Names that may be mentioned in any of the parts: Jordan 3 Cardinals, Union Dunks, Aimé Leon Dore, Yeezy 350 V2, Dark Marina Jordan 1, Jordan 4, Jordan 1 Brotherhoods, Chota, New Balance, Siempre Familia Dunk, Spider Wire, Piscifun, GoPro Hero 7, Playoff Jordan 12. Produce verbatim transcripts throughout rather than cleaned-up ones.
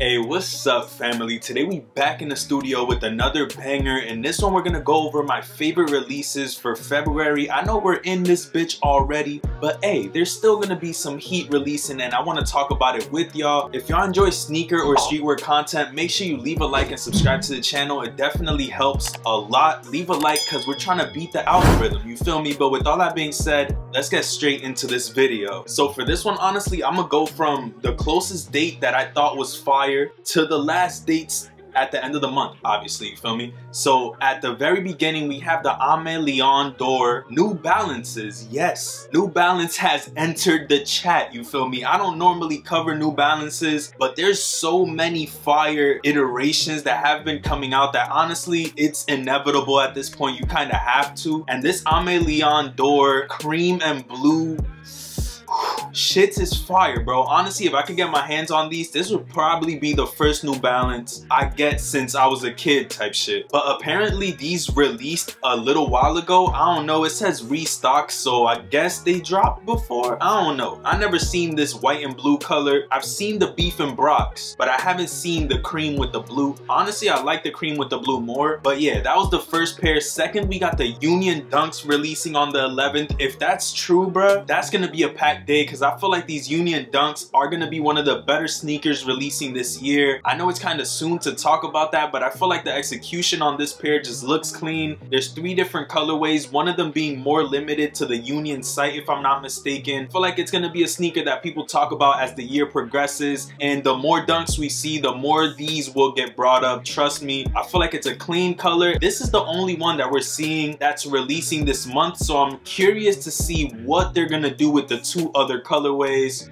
Hey, what's up, family? Today we back in the studio with another banger, and this one we're gonna go over my favorite releases for February. I know we're in this bitch already, but hey, there's still gonna be some heat releasing and I want to talk about it with y'all. If y'all enjoy sneaker or streetwear content, make sure you leave a like and subscribe to the channel. It definitely helps a lot. Leave a like because we're trying to beat the algorithm, you feel me? But with all that being said, let's get straight into this video. So for this one, honestly, I'm gonna go from the closest date that I thought was far to the last dates at the end of the month, obviously, you feel me? So at the very beginning, we have the Aimé Leon Dore New Balances. Yes, New Balance has entered the chat, you feel me? I don't normally cover New Balances, but there's so many fire iterations that have been coming out that honestly, it's inevitable at this point. You kind of have to. And this Aimé Leon Dore cream and blue, shit is fire, bro. Honestly, if I could get my hands on these, this would probably be the first New Balance I get since I was a kid type shit. But apparently these released a little while ago. I don't know, it says restock, so I guess they dropped before. I don't know. I never seen this white and blue color. I've seen the beef and Brock's, but I haven't seen the cream with the blue. Honestly, I like the cream with the blue more. But yeah, that was the first pair. Second, we got the Union Dunks releasing on the eleventh. If that's true, bro, that's gonna be a packed day, because I feel like these Union Dunks are going to be one of the better sneakers releasing this year. I know it's kind of soon to talk about that, but I feel like the execution on this pair just looks clean. There's three different colorways, one of them being more limited to the Union site, if I'm not mistaken. I feel like it's going to be a sneaker that people talk about as the year progresses, and the more Dunks we see, the more these will get brought up. Trust me, I feel like it's a clean color. This is the only one that we're seeing that's releasing this month, so I'm curious to see what they're going to do with the two other colorways.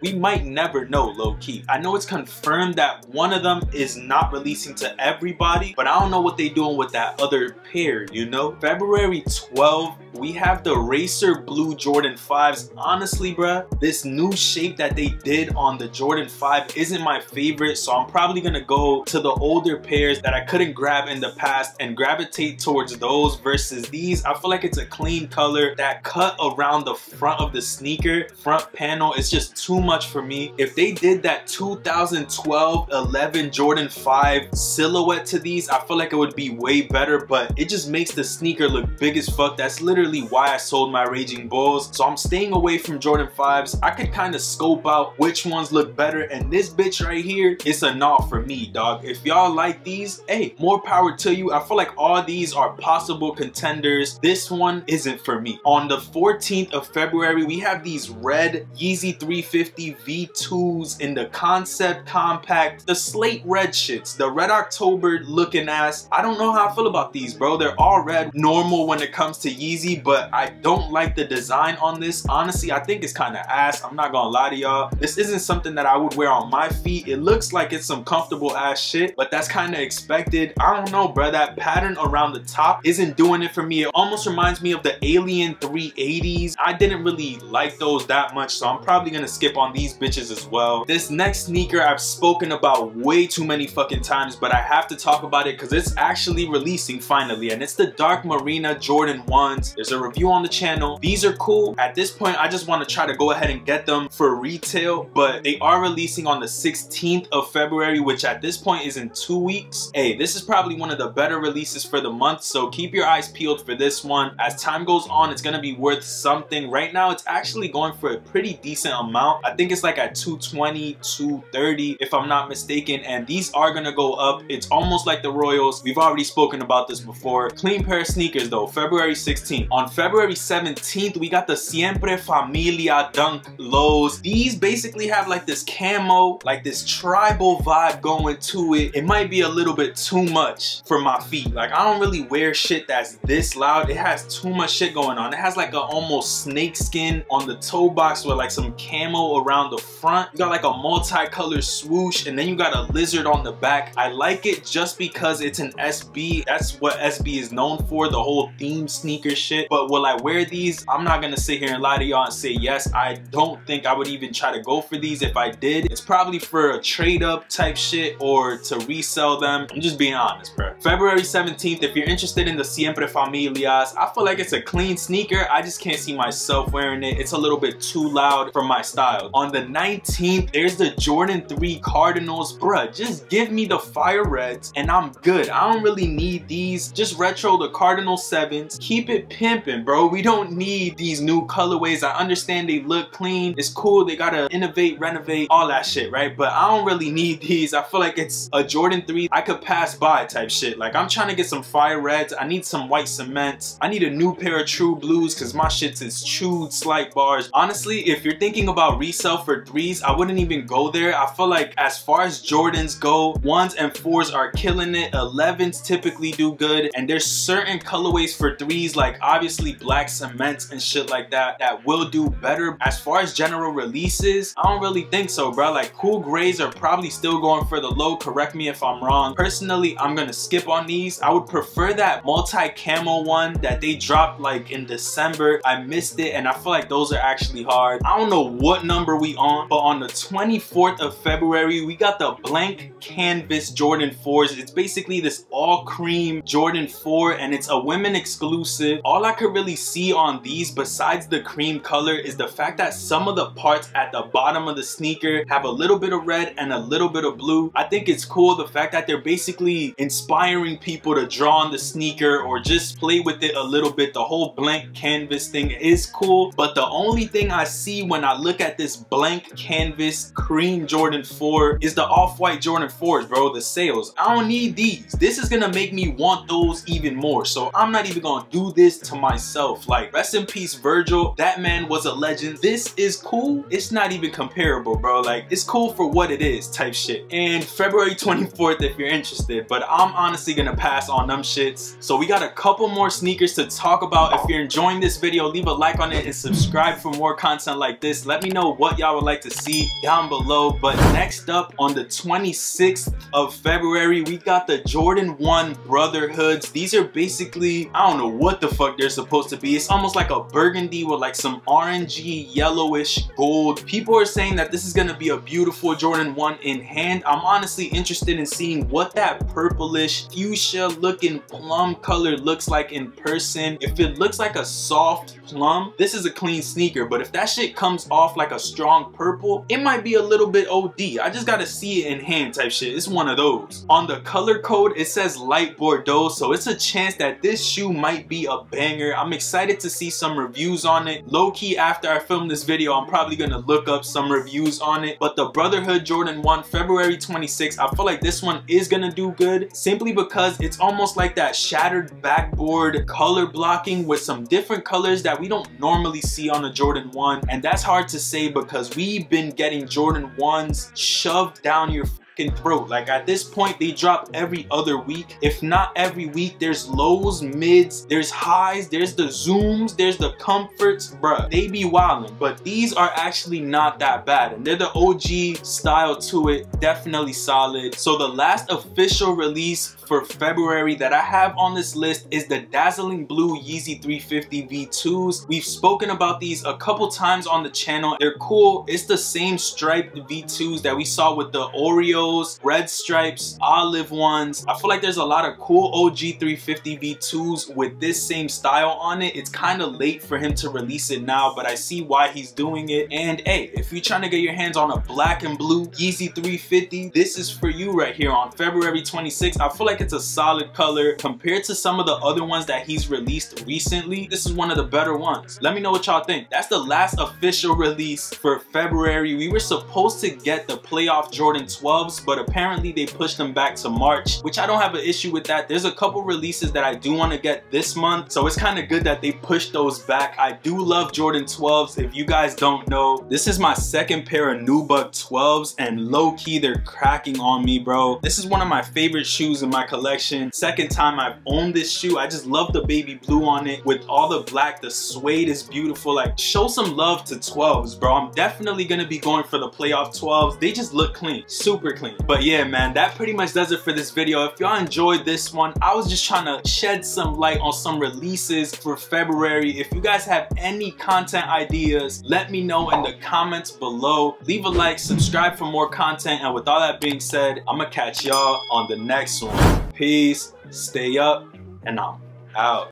We might never know, low-key. I know it's confirmed that one of them is not releasing to everybody, but I don't know what they're doing with that other pair, you know? February twelfth, we have the Racer Blue Jordan fives. Honestly, bruh, this new shape that they did on the Jordan five isn't my favorite, so I'm probably gonna go to the older pairs that I couldn't grab in the past and gravitate towards those versus these. I feel like it's a clean color. That cut around the front of the sneaker, front panel, it's just too much much for me. If they did that two thousand twelve eleven Jordan five silhouette to these, I feel like it would be way better, but it just makes the sneaker look big as fuck. That's literally why I sold my Raging Bulls, so I'm staying away from Jordan fives. I could kind of scope out which ones look better, and this bitch right here, it's a no for me, dog. If y'all like these, hey, more power to you. I feel like all these are possible contenders. This one isn't for me. On the fourteenth of February, we have these red Yeezy three fifty V twos in the concept compact, the slate red shits, the red October looking ass. I don't know how I feel about these, bro. They're all red, normal when it comes to Yeezy, but I don't like the design on this. Honestly, I think it's kind of ass. I'm not gonna lie to y'all. This isn't something that I would wear on my feet. It looks like it's some comfortable ass shit, but that's kind of expected. I don't know, bro. That pattern around the top isn't doing it for me. It almost reminds me of the Alien three eighties. I didn't really like those that much, so I'm probably gonna skip on these bitches as well. This next sneaker I've spoken about way too many fucking times, but I have to talk about it because it's actually releasing finally, and it's the Dark Marina Jordan ones. There's a review on the channel. These are cool. At this point, I just want to try to go ahead and get them for retail, but they are releasing on the sixteenth of February, which at this point is in two weeks. Hey, this is probably one of the better releases for the month, so keep your eyes peeled for this one. As time goes on, it's going to be worth something. Right now, it's actually going for a pretty decent amount. I think it's like at two twenty, two thirty if I'm not mistaken, and these are gonna go up. It's almost like the Royals. We've already spoken about this before. Clean pair of sneakers though, February sixteenth. On February seventeenth, we got the Siempre Familia Dunk Lows. These basically have like this camo, like this tribal vibe going to it. It might be a little bit too much for my feet. Like, I don't really wear shit that's this loud. It has too much shit going on. It has like an almost snake skin on the toe box with like some camo around the front. You got like a multicolored swoosh, and then you got a lizard on the back. I like it just because it's an S B. That's what S B is known for, the whole theme sneaker shit. shit. But will I wear these? I'm not gonna sit here and lie to y'all and say yes. I don't think I would even try to go for these. If I did, it's probably for a trade up type shit or to resell them. I'm just being honest, bro. February seventeenth, if you're interested in the Siempre Familias, I feel like it's a clean sneaker. I just can't see myself wearing it. It's a little bit too loud for my style. On the nineteenth, there's the Jordan three Cardinals. Bruh, just give me the fire reds and I'm good. I don't really need these. Just retro the Cardinal sevens. Keep it pimping, bro. We don't need these new colorways. I understand they look clean. It's cool. They gotta innovate, renovate, all that shit, right? But I don't really need these. I feel like it's a Jordan three I could pass by type shit. Like, I'm trying to get some fire reds. I need some white cements. I need a new pair of true blues because my shit's is chewed slight bars. Honestly, if you're thinking about resell for threes, I wouldn't even go there. I feel like as far as Jordans go, ones and fours are killing it. elevens typically do good. And there's certain colorways for threes, like obviously black cements and shit like that, that will do better. As far as general releases, I don't really think so, bro. Like, cool grays are probably still going for the low. Correct me if I'm wrong. Personally, I'm gonna skip on these. I would prefer that multi-camo one that they dropped like in December. I missed it, and I feel like those are actually hard. I don't know what number we on, but on the twenty-fourth of February, we got the blank canvas Jordan fours. It's basically this all cream Jordan four, and it's a women exclusive. All I could really see on these, besides the cream color, is the fact that some of the parts at the bottom of the sneaker have a little bit of red and a little bit of blue. I think it's cool the fact that they're basically inspiring people to draw on the sneaker or just play with it a little bit. The whole blank canvas thing is cool, but the only thing I see when I look at this blank canvas cream Jordan four is the off-white Jordan fours, bro, the sales. I don't need these. This is gonna make me want those even more, so I'm not even gonna do this to myself. Like, rest in peace, Virgil. That man was a legend. This is cool. It's not even comparable, bro. Like, it's cool for what it is type shit. And February twenty-fourth, if you're interested, but I'm honestly gonna pass on them shits. So we got a couple more sneakers to talk about. If you're enjoying this video, leave a like on it and subscribe for more content like this. Let me know what y'all would like to see down below. But next up, on the twenty-sixth of February, we got the Jordan one Brotherhoods. These are basically, I don't know what the fuck they're supposed to be. It's almost like a burgundy with like some orangey, yellowish gold. People are saying that this is gonna be a beautiful Jordan one in hand. I'm honestly interested in seeing what that purplish, fuchsia looking plum color looks like in person. If it looks like a soft plum, this is a clean sneaker, but if that shit comes off like a strong purple, it might be a little bit O D. I just gotta see it in hand type shit. It's one of those. On the color code, it says light Bordeaux, so it's a chance that this shoe might be a banger. I'm excited to see some reviews on it. Low-key, after I film this video, I'm probably gonna look up some reviews on it. But the Brotherhood Jordan one, February twenty-sixth, I feel like this one is gonna do good, simply because it's almost like that shattered backboard color blocking with some different colors that we don't normally see on a Jordan one. And that's hard to say because we've been getting Jordan ones shoved down your throat. Like, at this point, they drop every other week, if not every week. There's lows, mids, there's highs, there's the zooms, there's the comforts. Bruh, they be wildin'. But these are actually not that bad, and they're the O G style to it. Definitely solid. So the last official release for February that I have on this list is the dazzling blue Yeezy three fifty V twos. We've spoken about these a couple times on the channel. They're cool. It's the same striped V twos that we saw with the Oreos, red stripes, olive ones. I feel like there's a lot of cool O G three fifty V twos with this same style on it. It's kind of late for him to release it now, but I see why he's doing it. And hey, if you're trying to get your hands on a black and blue Yeezy three fifty, this is for you right here on February twenty-sixth. I feel like it's a solid color compared to some of the other ones that he's released recently. This is one of the better ones. Let me know what y'all think. That's the last official release for February. We were supposed to get the Playoff Jordan twelves, but apparently they pushed them back to March, which I don't have an issue with that. There's a couple releases that I do want to get this month, so it's kind of good that they pushed those back. I do love Jordan twelves. If you guys don't know, this is my second pair of New Balance twelves, and low-key, they're cracking on me, bro. This is one of my favorite shoes in my collection. Second time I've owned this shoe. I just love the baby blue on it with all the black. The suede is beautiful. Like, show some love to twelves, bro. I'm definitely gonna be going for the Playoff twelves. They just look clean, super cleaning. But yeah, man, that pretty much does it for this video. If y'all enjoyed this one, I was just trying to shed some light on some releases for February. If you guys have any content ideas, let me know in the comments below. Leave a like, subscribe for more content, and with all that being said, I'm gonna catch y'all on the next one. Peace, stay up, and I'm out.